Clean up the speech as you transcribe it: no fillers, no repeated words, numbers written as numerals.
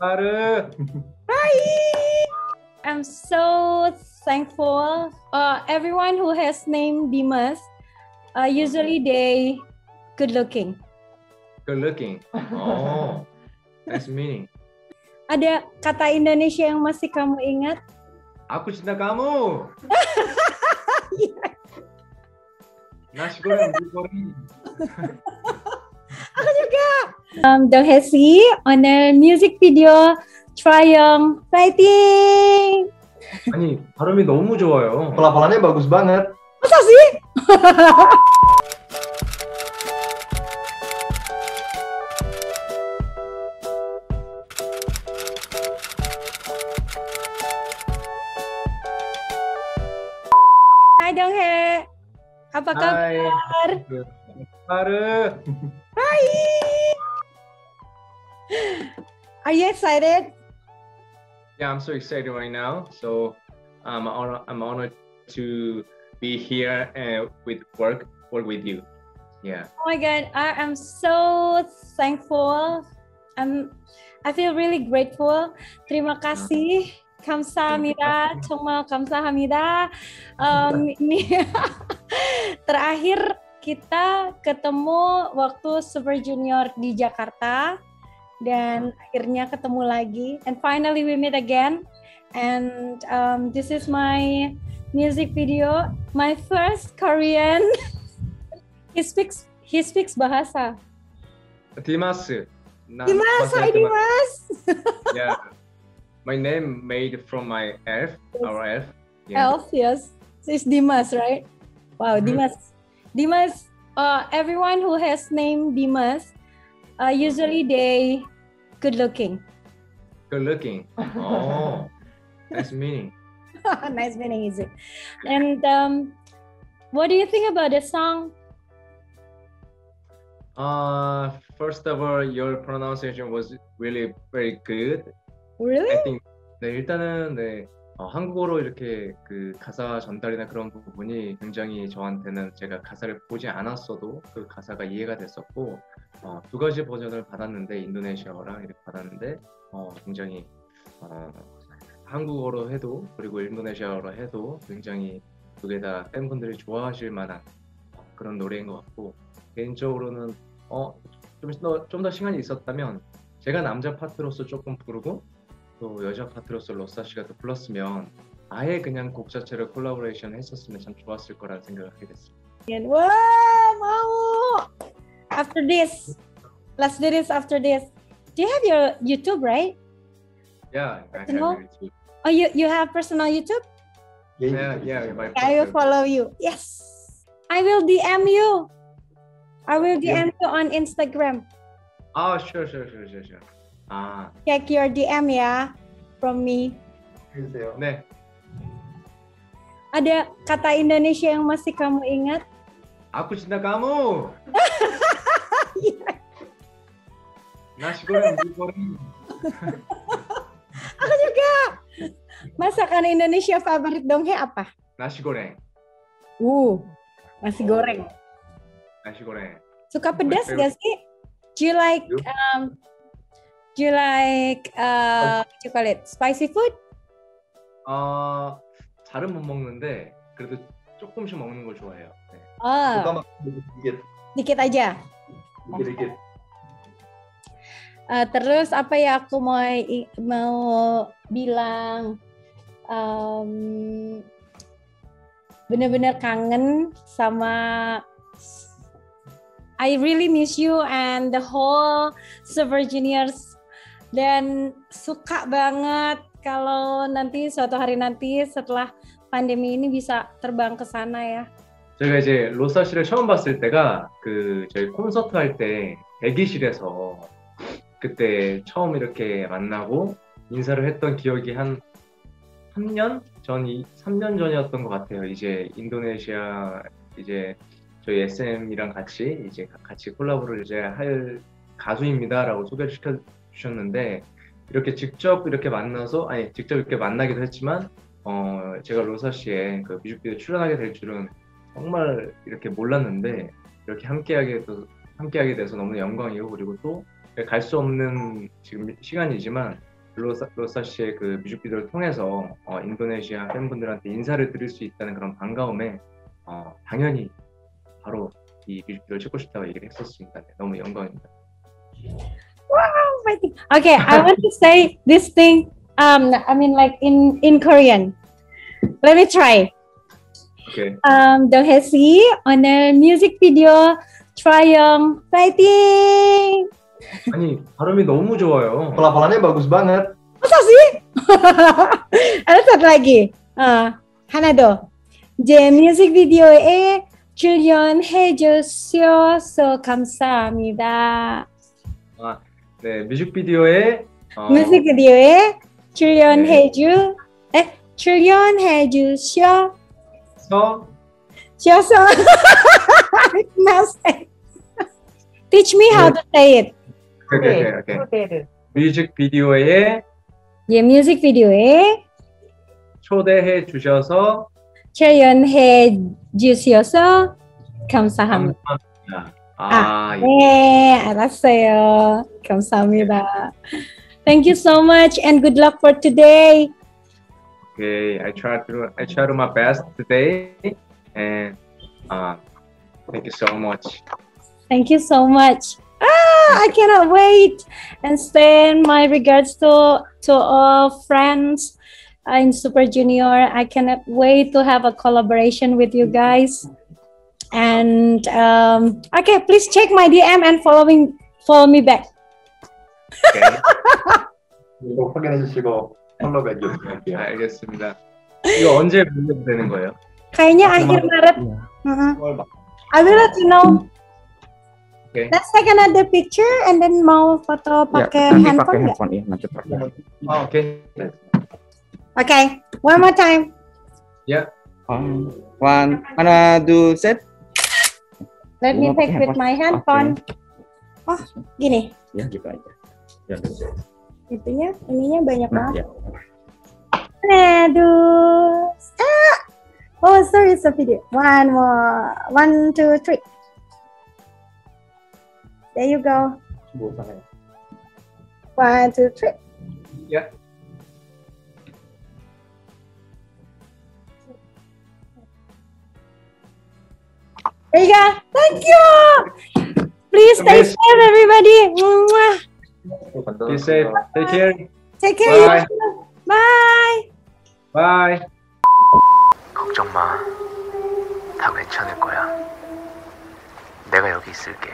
Hi! I'm so thankful. Everyone who has named Dimas, usually they good looking. Good looking. Oh, nice meaning. Ada kata Indonesia yang masih kamu ingat? Aku cinta kamu. Yes. Nasi goreng di Korea. Aku juga. Donghae on a music video Triumph Fighting. 아니 발음이 너무 좋아요. Pelafalannya bagus banget. Masa sih? Hai Donghae. Apa kabar? Hai. Are you excited? Yeah, I'm so excited right now. So I'm honored to be here and work with you. Yeah. Oh my God, I'm so thankful. I feel really grateful. Terima kasih. Kamsahamnida, 정말 감사합니다. Ini terakhir kita ketemu waktu Super Junior di Jakarta. Dan akhirnya ketemu lagi, and finally we meet again. And this is my music video, my first Korean. He speaks bahasa. Dimas, hi Dimas. Yeah, my name made from my elf, yes. Our elf. Yeah. Elf, yes. It's Dimas, right? Wow, Dimas. Dimas. Everyone who has named Dimas, usually they good looking. Good looking. Oh, nice meaning. Nice meaning, is it? And what do you think about the song? First of all, your pronunciation was really very good. Really? I think. 네, 일단은 네 한국어로 이렇게 그 가사 전달이나 그런 부분이 굉장히 저한테는 제가 가사를 보지 않았어도 그 가사가 이해가 됐었고. 두 가지 버전을 받았는데 인도네시아어랑 이렇게 받았는데 굉장히 한국어로 해도 그리고 인도네시아어로 해도 굉장히 두 개 다 팬분들이 좋아하실 만한 그런 노래인 것 같고 개인적으로는 좀 더 시간이 있었다면 제가 남자 파트로서 조금 부르고 또 여자 파트로서 로사 씨가 또 불렀으면 아예 그냥 곡 자체를 콜라보레이션 했었으면 참 좋았을 거라는 생각을 하게 됐습니다. 와 마우! After this, let's do this. After this, do you have your YouTube, right? Yeah, I have YouTube. Oh, you have personal YouTube? Yeah. I will follow you. Yes, I will DM you. I will DM you on Instagram. Oh, sure. Check your DM ya, from me. 네. Ada kata Indonesia yang masih kamu ingat? Aku cinta kamu. Nasi goreng di Korea. Aku juga. Masakan Indonesia favorit Donghae apa? Nasi goreng. Nasi goreng. Suka pedas gak sih? Do you like what you call it? Spicy food? 잘은 못 먹는데 그래도 조금씩 먹는 걸 좋아해요. 네. 아. Dikit aja. Dikit. Terus apa ya aku mau bilang benar-benar kangen sama I really miss you and the whole Super Juniors dan suka banget kalau nanti suatu hari nanti setelah pandemi ini bisa terbang ke sana ya. 제가 이제 로사 씨를 처음 봤을 때가 그 저희 콘서트 할 때 대기실에서 그때 처음 이렇게 만나고 인사를 했던 기억이 한 3년 전이었던 것 같아요. 이제 인도네시아 이제 저희 SM이랑 같이 콜라보를 이제 할 가수입니다라고 소개를 시켜주셨는데 이렇게 직접 이렇게 만나서 아니 직접 이렇게 만나기도 했지만 제가 로사 씨의 그 뮤직비디오 출연하게 될 줄은 정말 이렇게 몰랐는데 이렇게 함께하게 돼서 너무 영광이고 그리고 또 갈 수 없는 지금 시간이지만 로사 씨의 그 뮤직비디오를 통해서 인도네시아 팬분들한테 인사를 드릴 수 있다는 그런 반가움에 당연히 바로 이 뮤직비디오를 찍고 싶다고 얘기를 했었습니다. 네, 너무 영광입니다. Wow, fighting. Okay, I want to say this thing. I mean, like in Korean. Let me try. Okay. Donghae on a music video Triumph Fighting. 아니 발음이 너무 좋아요. Pelafalannya bagus banget. Masa sih? Ada satu lagi. 하나 더. The music video A Julian 해주셔서 감사합니다. 아, 네 뮤직비디오에 뮤직비디오에 출연해주셔서 Teach me how to say it. Okay. 뮤직비디오에 예 뮤직비디오에 초대해주셔서 출연해주셔서 감사합니다. 네, 알았어요. 감사합니다. Thank you so much and good luck for today. Okay, I try to do my best today, and thank you so much. Thank you so much. I cannot wait, and send my regards to all friends in Super Junior. I cannot wait to have a collaboration with you guys. And okay, please check my DM and follow me back. Okay. 꼭 확인해 주시고 follow back 해주세요. 알겠습니다. 이거 언제 문제가 되는 거예요? 가인이 아기를 말했. I will let you know. Okay. Let's take another picture and then mau foto pakai handphone. Iya, nanti pakai handphone ya. Oh, okay. Okay, one more time. Yeah. One, two, set. Let me take with my handphone. Oh, gini. Ya, gitu aja. Ya. Itunya, ininya banyak banget. Aduh. Oh, sorry, it's a video. One more. One, two, three. There you go. One, two, three. Yeah. There you go. Thank you. Please stay safe, everybody. Be safe. Take care. Take care. Bye. Bye. Bye. 걱정 마. 다 괜찮을 거야. 내가 여기 있을게.